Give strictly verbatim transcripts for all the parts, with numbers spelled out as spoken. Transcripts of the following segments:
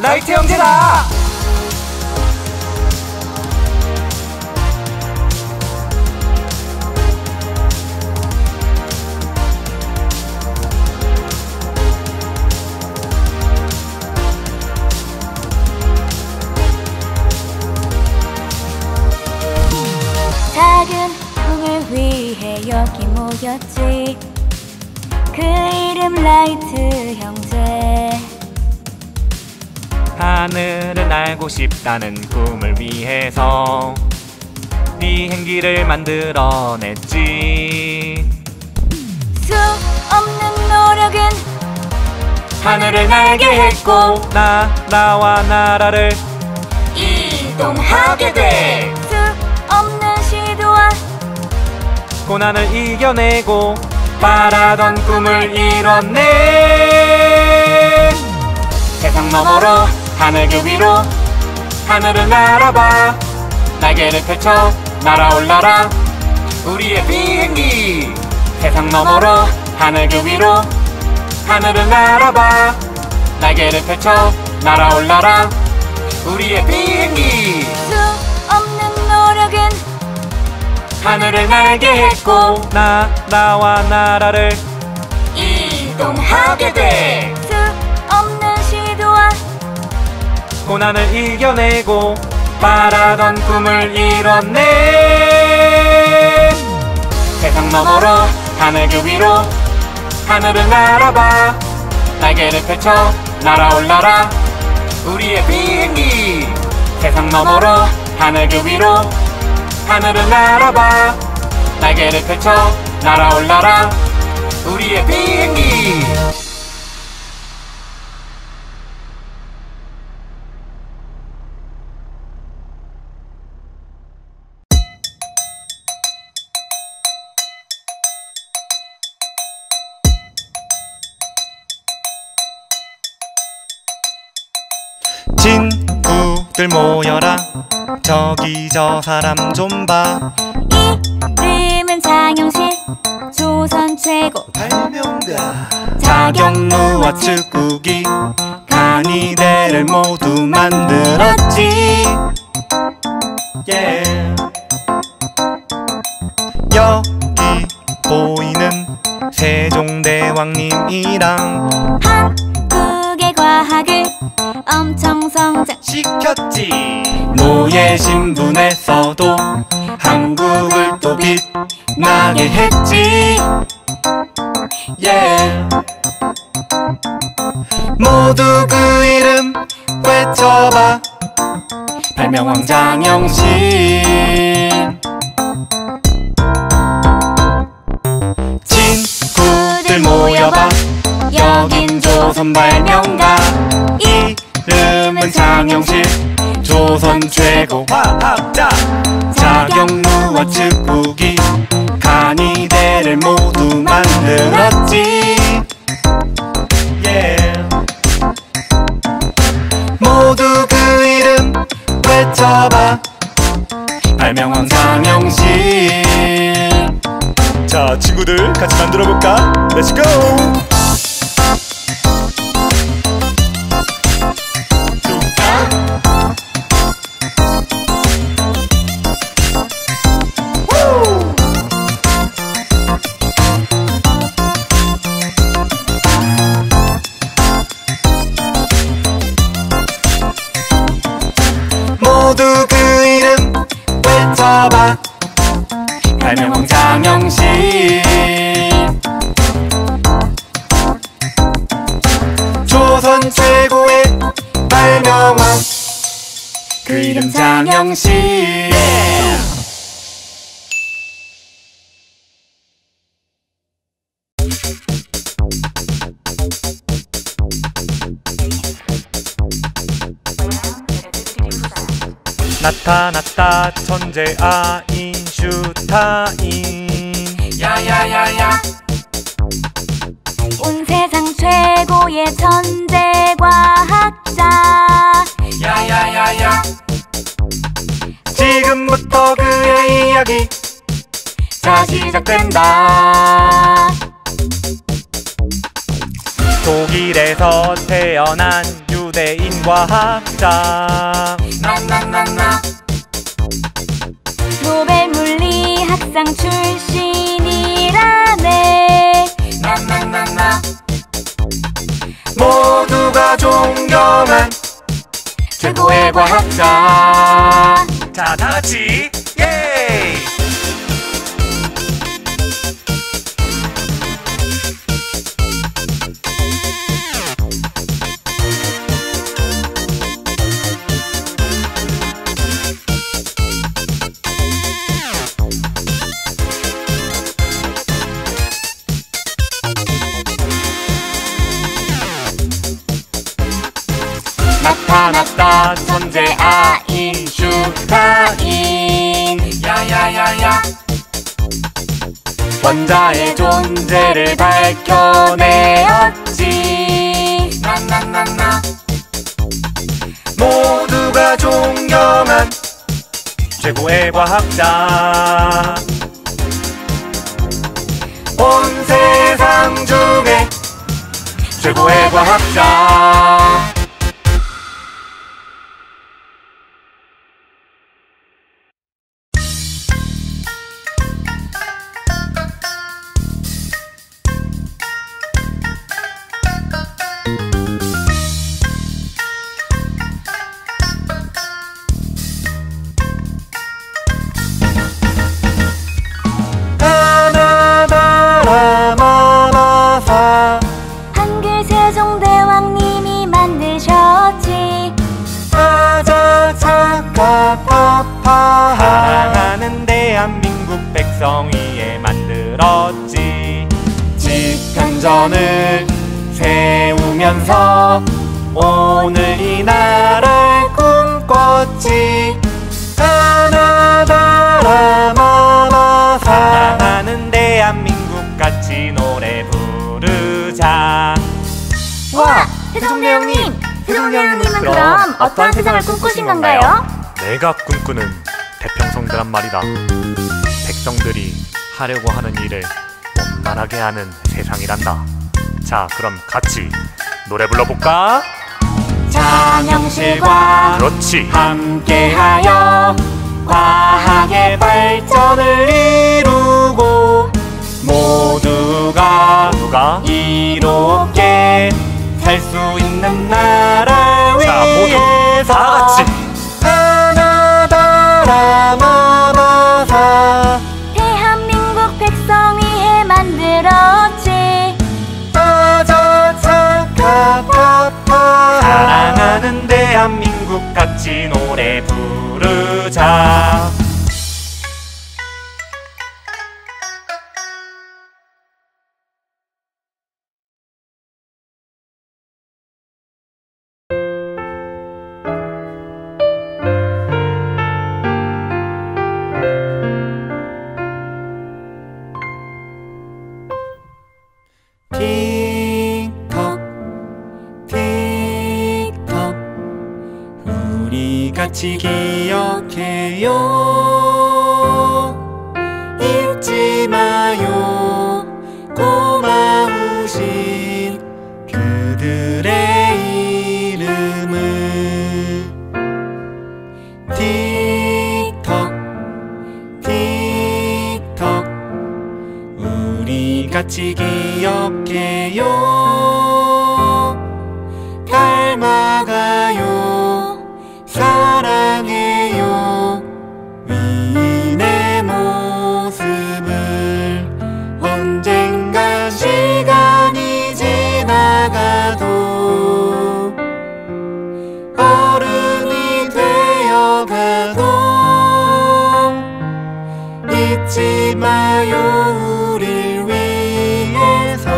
라이트 형제다. 작은 꿈을 위해 여기 모였지. 그 이름 라이트 형제. 하늘은 알고 싶다는 꿈을 위해서 비행기를 만들어냈지. 수 없는 노력은 하늘을 날게 했고, 나, 나와 나라를 이동하게 돼. 수 없는 시도와 고난을 이겨내고 바라던 꿈을 이뤄내. 세상 너머로 하늘길 위로 하늘을 날아봐. 날개를 펼쳐 날아올라라 우리의 비행기. 세상 너머로 하늘길 위로 하늘을 날아봐. 날개를 펼쳐 날아올라라 우리의 비행기. 수 없는 노력은 하늘을 날게 했고, 나, 나와 나라를 이동하게 돼. 수 없는 시도와 고난을 이겨내고 바라던 꿈을 이뤄내. 세상 너머로 하늘길 위로 하늘을 날아봐. 날개를 펼쳐 날아올라라 우리의 비행기. 세상 너머로 하늘길 위로 하늘을 날아봐. 날개를 펼쳐 날아올라라 우리의 비행기. 친구들 모여라. 저기 저 사람 좀 봐. 이름은 장영실, 조선 최고 발명가 자경무와 측국기, 간이대를 모두 만들었지. yeah. 여기 보이는 세종대왕님이랑 한국의 과학을 엄청 성장시켰지. 노예 신분에서도 한국을 또 빛나게 했지. yeah. 모두 그 이름 외쳐봐. 발명왕 장영실. 친구들 모여봐. 여긴 조선 발명가, 이름은 장영실, 조선 최고 화학자 자경무와 측국기, 간이대를 모두 만들었지. yeah. 모두 그 이름 외쳐봐. 발명왕 장영실. 자, 친구들 같이 만들어볼까? Let's go! 발명왕 장영실. 조선 최고의 발명왕, 그 이름 장영실. yeah. 나타났다 천재 아인슈타인. 야야야야, 온 세상 최고의 천재 과학자. 야야야야, 지금부터 그의 이야기 자 시작된다. 독일에서 태어난 유 연구대인 과학자 낭낭낭낭 노벨 물리학상 출신이라네 낭낭낭낭 모두가 존경한 최고의 과학자 자 다같이 예! 나타났다 천재 아인슈타인 야야야야 원자의 존재를 밝혀내었지 나나나나 모두가 존경한 최고의 과학자 온 세상 중에 최고의 과학자 사랑하는 대한민국 백성위에 만들었지 집현전을 세우면서 오늘 이 나라를 꿈꿨지 나나나나나나 사랑하는 대한민국같이 노래 부르자 와! 세종대 형님! 세종대 형님은 그럼 어떠한 세상을 꿈꾸신 건가요? 내가 꿈꾸는 대평성대란 말이다. 백성들이 하려고 하는 일을 원만하게 하는 세상이란다. 자, 그럼 같이 노래 불러볼까? 장영실과 그렇지. 함께하여 과학의 발전을 이루고 모두가, 모두가? 이롭게 살 수 있는 나라 자, 위에서 다 같이. 나나나나사 대한민국 백성위에 만들었지 빠자차카파파 사랑하는 대한민국 같이 노래 부르자 같이 기억해요 잊지 마요 고마우신 그들의 이름을 틱톡 틱톡 우리 같이 기억해요 닮아가요 사랑해요 위인의 모습을 언젠가 시간이 지나가도 어른이 되어가도 잊지 마요 우릴 위해서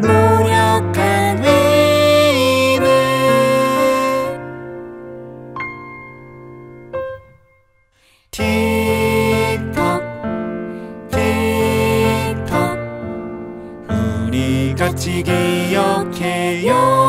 노력한 위인을 틱톡 틱톡 우리 같이 기억해요